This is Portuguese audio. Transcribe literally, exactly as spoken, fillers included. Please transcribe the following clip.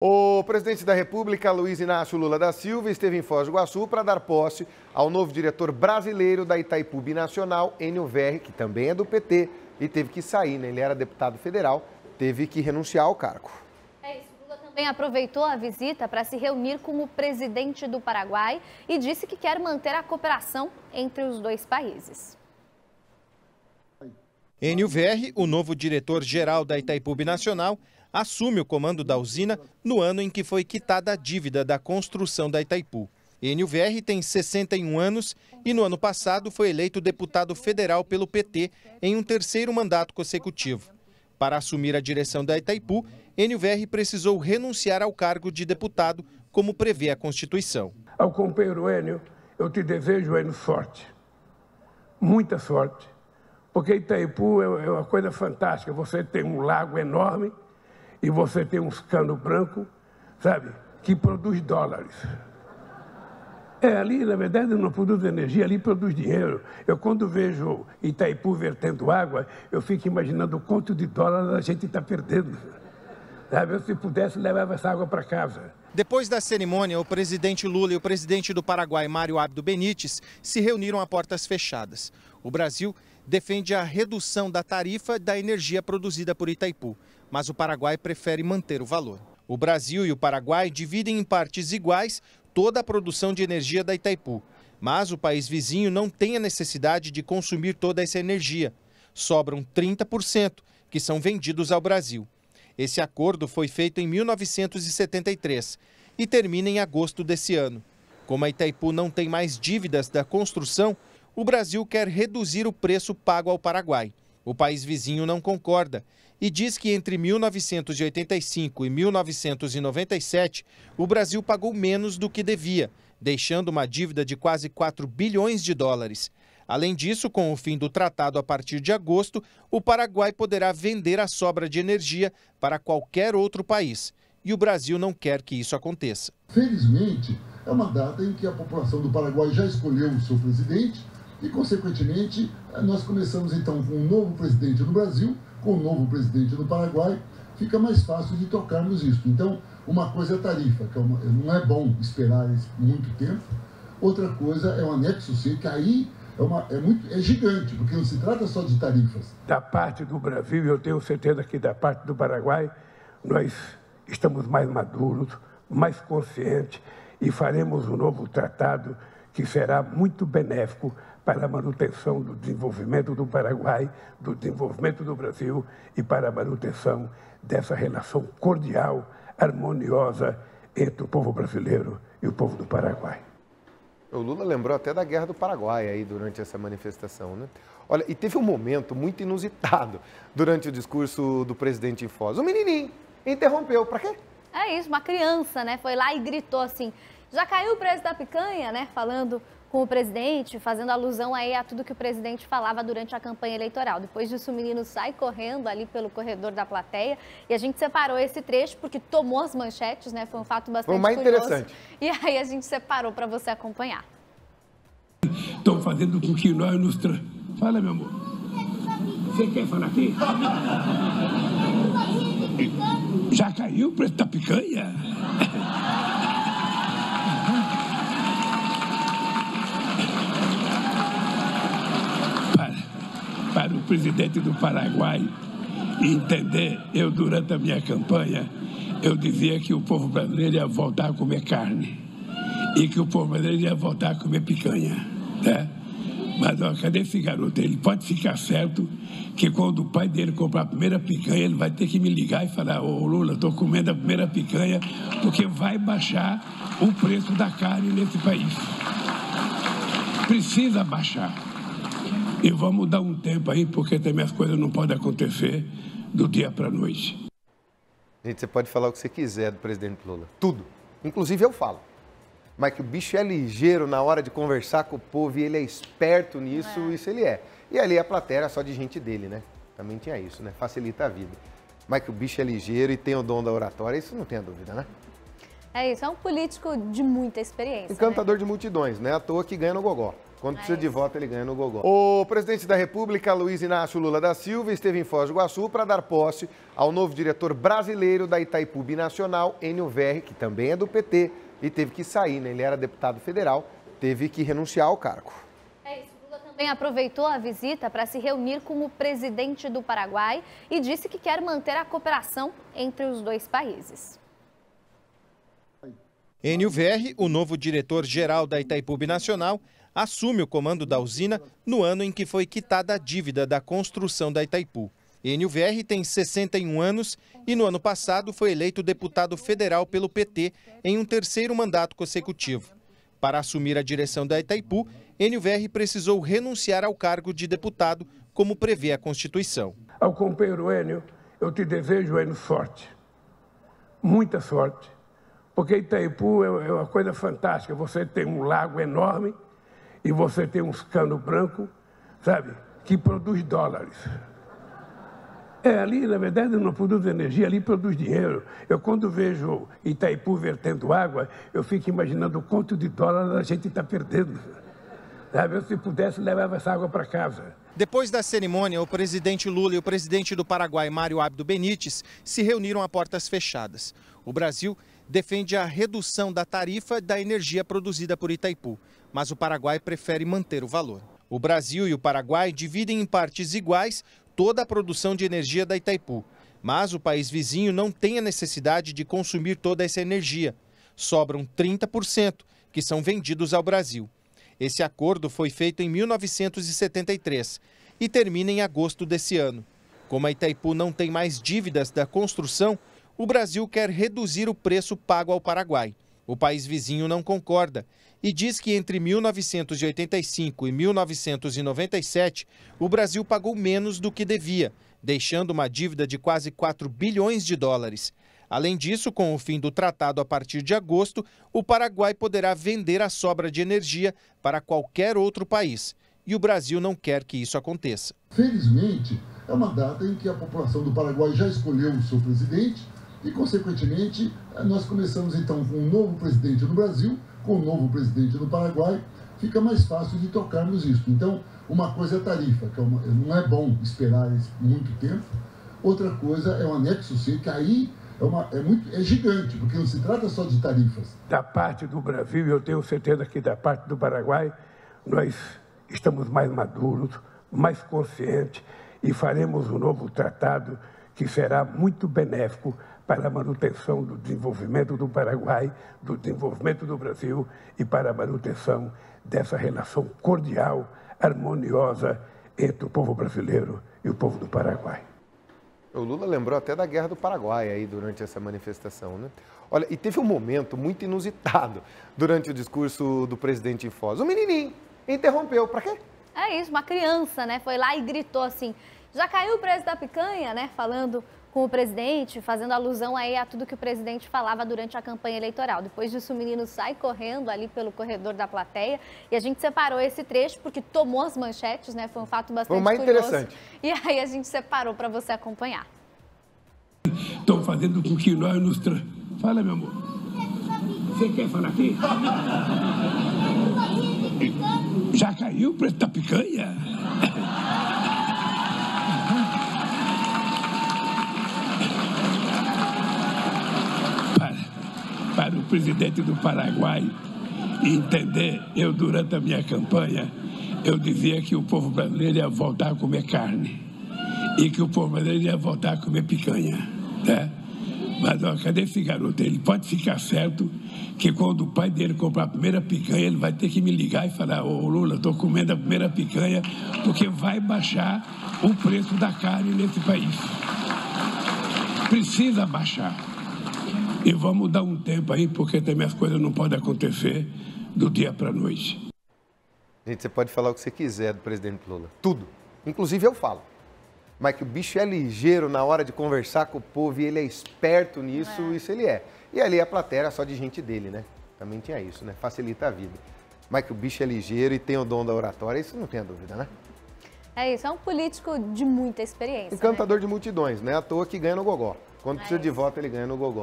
O presidente da República, Luiz Inácio Lula da Silva, esteve em Foz do Iguaçu para dar posse ao novo diretor brasileiro da Itaipu Binacional, Enio Verri, que também é do P T e teve que sair, né? Ele era deputado federal, teve que renunciar ao cargo. É isso, Lula também aproveitou a visita para se reunir com o presidente do Paraguai e disse que quer manter a cooperação entre os dois países. Enio Verri, o novo diretor-geral da Itaipu Binacional, assume o comando da usina no ano em que foi quitada a dívida da construção da Itaipu. Enio Verri tem sessenta e um anos e no ano passado foi eleito deputado federal pelo P T em um terceiro mandato consecutivo. Para assumir a direção da Itaipu, Enio Verri precisou renunciar ao cargo de deputado, como prevê a Constituição. Ao companheiro Enio, eu te desejo, Enio, sorte, muita sorte, porque Itaipu é uma coisa fantástica, você tem um lago enorme, e você tem uns cano branco, sabe, que produz dólares. É, ali, na verdade, não produz energia, ali produz dinheiro. Eu, quando vejo Itaipu vertendo água, eu fico imaginando o quanto de dólares a gente está perdendo. Sabe, eu, se pudesse, levava essa água para casa. Depois da cerimônia, o presidente Lula e o presidente do Paraguai, Mário Abdo Benítez, se reuniram a portas fechadas. O Brasil defende a redução da tarifa da energia produzida por Itaipu, mas o Paraguai prefere manter o valor. O Brasil e o Paraguai dividem em partes iguais toda a produção de energia da Itaipu, mas o país vizinho não tem a necessidade de consumir toda essa energia. Sobram trinta por cento, que são vendidos ao Brasil. Esse acordo foi feito em mil novecentos e setenta e três e termina em agosto desse ano. Como a Itaipu não tem mais dívidas da construção, o Brasil quer reduzir o preço pago ao Paraguai. O país vizinho não concorda e diz que entre mil novecentos e oitenta e cinco e mil novecentos e noventa e sete o Brasil pagou menos do que devia, deixando uma dívida de quase quatro bilhões de dólares. Além disso, com o fim do tratado a partir de agosto, o Paraguai poderá vender a sobra de energia para qualquer outro país. E o Brasil não quer que isso aconteça. Felizmente, é uma data em que a população do Paraguai já escolheu o seu presidente. E, consequentemente, nós começamos, então, com um novo presidente do Brasil, com um novo presidente do Paraguai, fica mais fácil de tocarmos isso. Então, uma coisa é tarifa, que não é bom esperar muito tempo. Outra coisa é o anexo C, que aí é, uma, é, muito, é gigante, porque não se trata só de tarifas. Da parte do Brasil, eu tenho certeza que da parte do Paraguai, nós estamos mais maduros, mais conscientes e faremos um novo tratado que será muito benéfico para a manutenção do desenvolvimento do Paraguai, do desenvolvimento do Brasil e para a manutenção dessa relação cordial, harmoniosa entre o povo brasileiro e o povo do Paraguai. O Lula lembrou até da Guerra do Paraguai aí durante essa manifestação, né? Olha, e teve um momento muito inusitado durante o discurso do presidente em Foz. O menininho interrompeu, para quê? É isso, uma criança, né? Foi lá e gritou assim, já caiu o preço da picanha, né? Falando com o presidente, fazendo alusão aí a tudo que o presidente falava durante a campanha eleitoral. Depois disso, o menino sai correndo ali pelo corredor da plateia e a gente separou esse trecho porque tomou as manchetes, né? Foi um fato bastante Foi mais curioso. Interessante. E aí a gente separou para você acompanhar. Estão fazendo com que nós nos... Tra... Fala, meu amor. Você quer falar aqui? Já caiu o preço da picanha? Para o presidente do Paraguai entender, eu durante a minha campanha, eu dizia que o povo brasileiro ia voltar a comer carne e que o povo brasileiro ia voltar a comer picanha, né? Mas ó, cadê esse garoto? Ele pode ficar certo que quando o pai dele comprar a primeira picanha, ele vai ter que me ligar e falar, ô Lula, estou comendo a primeira picanha, porque vai baixar o preço da carne nesse país. Precisa baixar. E vamos dar um tempo aí, porque também as coisas não podem acontecer do dia para a noite. Gente, você pode falar o que você quiser do presidente Lula. Tudo. Inclusive eu falo. Mas que o bicho é ligeiro na hora de conversar com o povo e ele é esperto nisso, é. Isso ele é. E ali a plateia era só de gente dele, né? Também tinha isso, né? Facilita a vida. Mas que o bicho é ligeiro e tem o dom da oratória, isso não tem a dúvida, né? É isso, é um político de muita experiência. Encantador, né? De multidões, né? À toa que ganha no gogó. Quando precisa de voto, ele ganha no gogó. O presidente da República, Luiz Inácio Lula da Silva, esteve em Foz do Iguaçu para dar posse ao novo diretor brasileiro da Itaipu Binacional, Enio Verri, que também é do P T e teve que sair, né? Ele era deputado federal, teve que renunciar ao cargo. É isso. Lula também aproveitou a visita para se reunir com o presidente do Paraguai e disse que quer manter a cooperação entre os dois países. Enio Verri, o novo diretor-geral da Itaipu Binacional, assume o comando da usina no ano em que foi quitada a dívida da construção da Itaipu. Enio Verri tem sessenta e um anos e no ano passado foi eleito deputado federal pelo P T em um terceiro mandato consecutivo. Para assumir a direção da Itaipu, Enio Verri precisou renunciar ao cargo de deputado, como prevê a Constituição. Ao companheiro Enio, eu te desejo, Enio, sorte, muita sorte. Porque Itaipu é uma coisa fantástica, você tem um lago enorme e você tem uns canos brancos, sabe, que produz dólares. É, ali, na verdade, não produz energia, ali produz dinheiro. Eu, quando vejo Itaipu vertendo água, eu fico imaginando o quanto de dólares a gente está perdendo. Sabe, eu, se pudesse, levava essa água para casa. Depois da cerimônia, o presidente Lula e o presidente do Paraguai, Mário Abdo Benítez, se reuniram a portas fechadas. O Brasil defende a redução da tarifa da energia produzida por Itaipu, mas o Paraguai prefere manter o valor. O Brasil e o Paraguai dividem em partes iguais toda a produção de energia da Itaipu, mas o país vizinho não tem a necessidade de consumir toda essa energia. Sobram trinta por cento que são vendidos ao Brasil. Esse acordo foi feito em mil novecentos e setenta e três e termina em agosto desse ano. Como a Itaipu não tem mais dívidas da construção, o Brasil quer reduzir o preço pago ao Paraguai. O país vizinho não concorda e diz que entre mil novecentos e oitenta e cinco e mil novecentos e noventa e sete o Brasil pagou menos do que devia, deixando uma dívida de quase quatro bilhões de dólares. Além disso, com o fim do tratado a partir de agosto, o Paraguai poderá vender a sobra de energia para qualquer outro país. E o Brasil não quer que isso aconteça. Felizmente, é uma data em que a população do Paraguai já escolheu o seu presidente. E, consequentemente, nós começamos, então, com um novo presidente no Brasil, com um novo presidente no Paraguai, fica mais fácil de tocarmos isso. Então, uma coisa é tarifa, que é uma, não é bom esperar muito tempo. Outra coisa é o anexo C, que aí é, uma, é, muito, é gigante, porque não se trata só de tarifas. Da parte do Brasil, eu tenho certeza que da parte do Paraguai, nós estamos mais maduros, mais conscientes e faremos um novo tratado que será muito benéfico para a manutenção do desenvolvimento do Paraguai, do desenvolvimento do Brasil e para a manutenção dessa relação cordial, harmoniosa entre o povo brasileiro e o povo do Paraguai. O Lula lembrou até da Guerra do Paraguai aí durante essa manifestação, né? Olha, e teve um momento muito inusitado durante o discurso do presidente em Foz. O menininho interrompeu, para quê? É isso, uma criança, né? Foi lá e gritou assim, já caiu o preço da picanha, né? Falando com o presidente, fazendo alusão aí a tudo que o presidente falava durante a campanha eleitoral. Depois disso, o menino sai correndo ali pelo corredor da plateia e a gente separou esse trecho porque tomou as manchetes, né? Foi um fato bastante curioso. Foi mais interessante. E aí a gente separou para você acompanhar. Estão fazendo com que nós nos... Tra... Fala, meu amor. Você quer falar aqui? Já caiu o preço da picanha? Para o presidente do Paraguai entender, eu durante a minha campanha, eu dizia que o povo brasileiro ia voltar a comer carne e que o povo brasileiro ia voltar a comer picanha, né? Mas ó, cadê esse garoto? Ele pode ficar certo que quando o pai dele comprar a primeira picanha, ele vai ter que me ligar e falar, ô Lula, estou comendo a primeira picanha, porque vai baixar o preço da carne nesse país. Precisa baixar. E vamos dar um tempo aí, porque também as coisas não podem acontecer do dia para a noite. Gente, você pode falar o que você quiser do presidente Lula. Tudo. Inclusive eu falo. Mas que o bicho é ligeiro na hora de conversar com o povo e ele é esperto nisso, é. Isso ele é. E ali a plateia era só de gente dele, né? Também tinha isso, né? Facilita a vida. Mas que o bicho é ligeiro e tem o dom da oratória, isso não tem a dúvida, né? É isso, é um político de muita experiência. Encantador, né? De multidões, né? À toa que ganha no gogó. Quando é precisa isso. de voto, ele ganha no gogó.